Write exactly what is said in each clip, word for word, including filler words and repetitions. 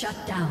Shut down.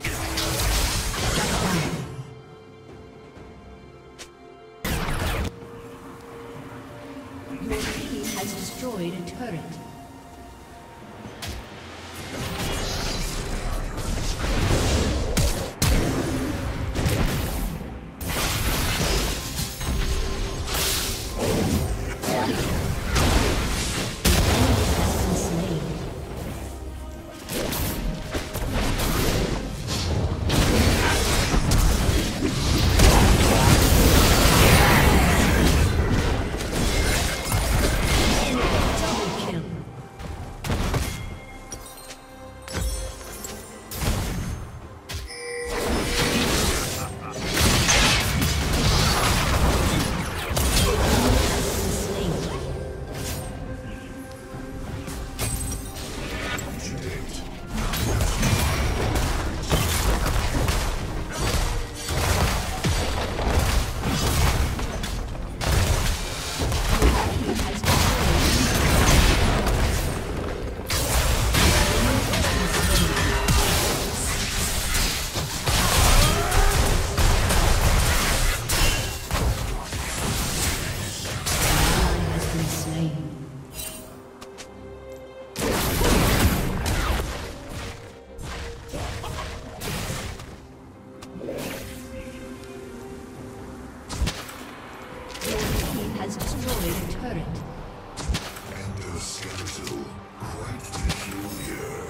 Come on. has destroyed a turret. And their skeletal, quite peculiar.